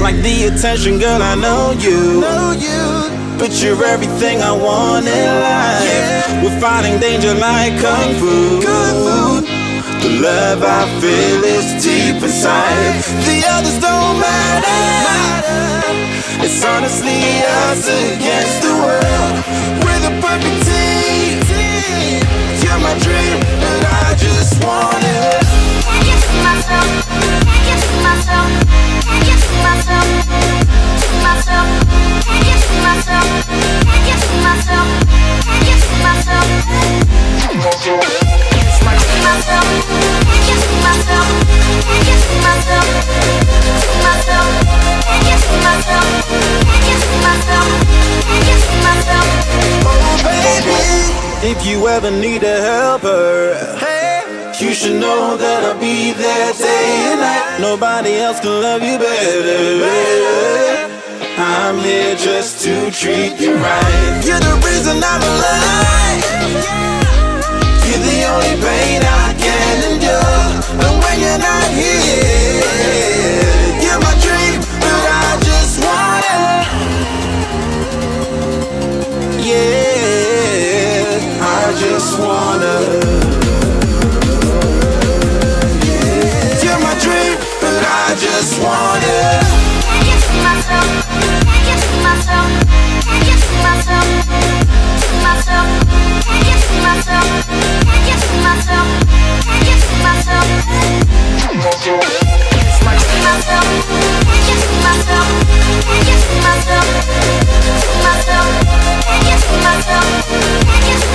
Like the attention, girl, I know you. But you're everything I want in life. We're fighting danger like kung fu. The love I feel is deep inside. The others don't matter. It's honestly us against the world. We're the perfect team. You're my dream, and I just want it. Can't you see myself? Can't you see myself? Can't you see myself? See myself? Can't you see myself? Can't you see myself? Can't you see myself? See myself? Can't you see myself? Can't you see myself? See myself? Can't you see myself? Can't you see myself? Can't you see myself? Oh baby, if you ever need a helper, you should know that I'll be there day and night. Nobody else can love you better. I'm here just to treat you right. You're the reason I'm alive. You're the only pain I can endure. And when you're not here, you're my dream, but I just want it. Yeah, I just wanna. You're my dream, but I just want it. Can't you see myself? Can't you see myself? Can't you see myself? See myself? Can't you see myself? Can't you see myself? Can't you see myself? See myself? Can't you see myself? Can't you see myself? See myself? Can't you see myself? Can't you see myself? Can't you see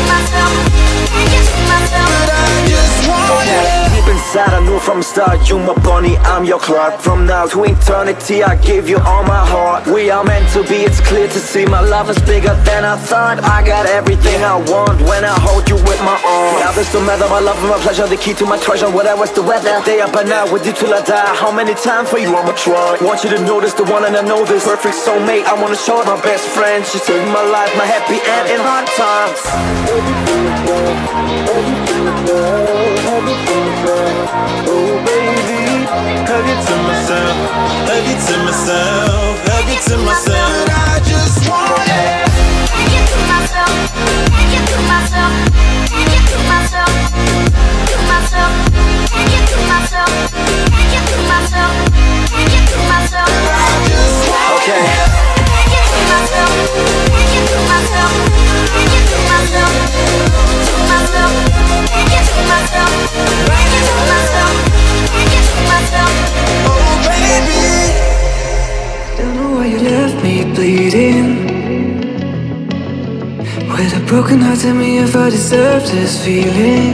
myself? But I just want it. Deep inside, I knew from the start, you my bunny, I'm your clock. From now to eternity, I give you all my heart. We are meant to be, it's clear to see. My love is bigger than I thought. I got everything I want when I hold you with my arms. Now this don't matter, my love and my pleasure, the key to my treasure, whatever's the weather. Day up and out with you till I die. How many times for you I'ma try? Want you to notice the one and I know this. Perfect soulmate, I wanna show it. My best friend, she saved my life, my happy end in hard times. Oh baby, hug it to myself, hug it to myself, hug it to myself. But I just want it. Hug it to myself, hug it to myself, hug it to myself, to myself, hug it to myself, hug it to myself, hug it to myself. But I just want it. Hug it to myself, hug it to myself, hug it to myself, to myself, hug it to myself, hug it to myself. Oh baby, don't know why you left me bleeding with a broken heart. Tell me if I deserve this feeling.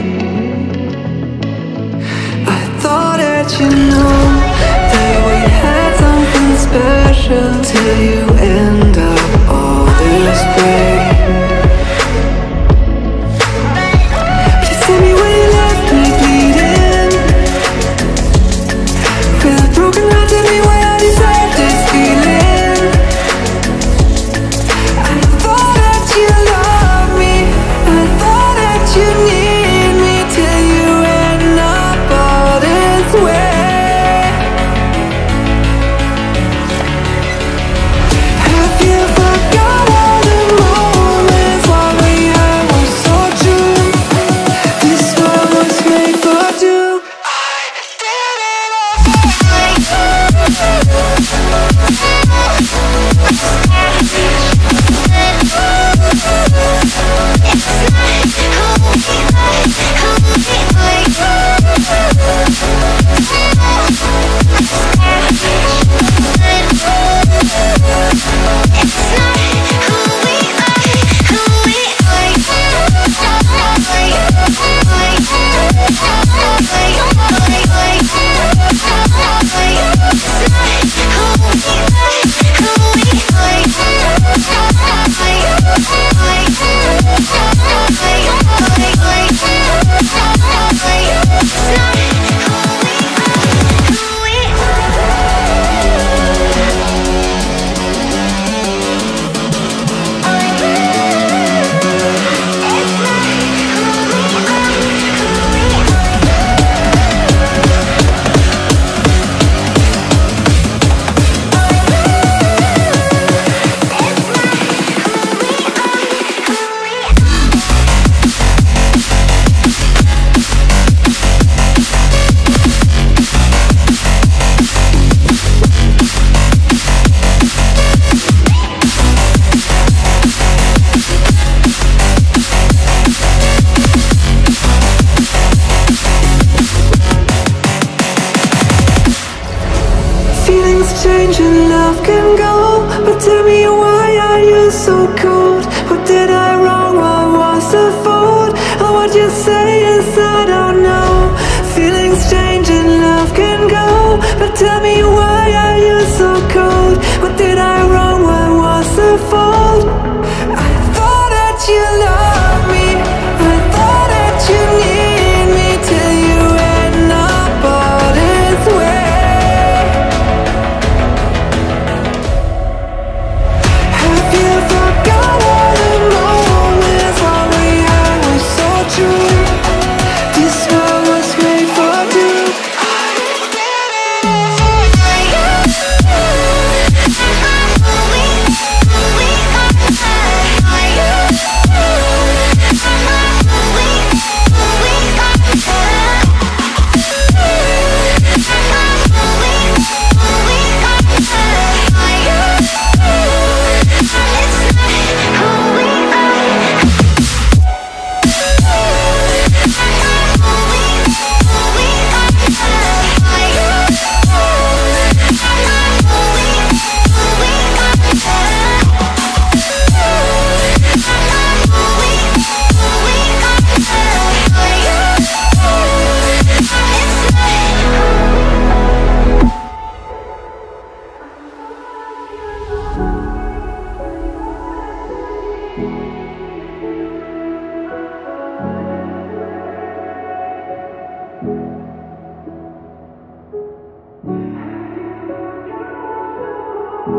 I thought that you know that we had something special till you end up all this way. If you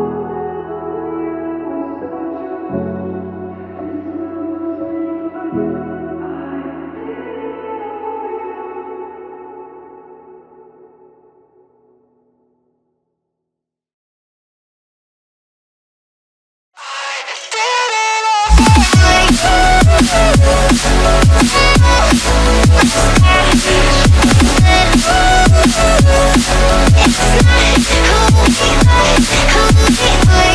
It's like, hold me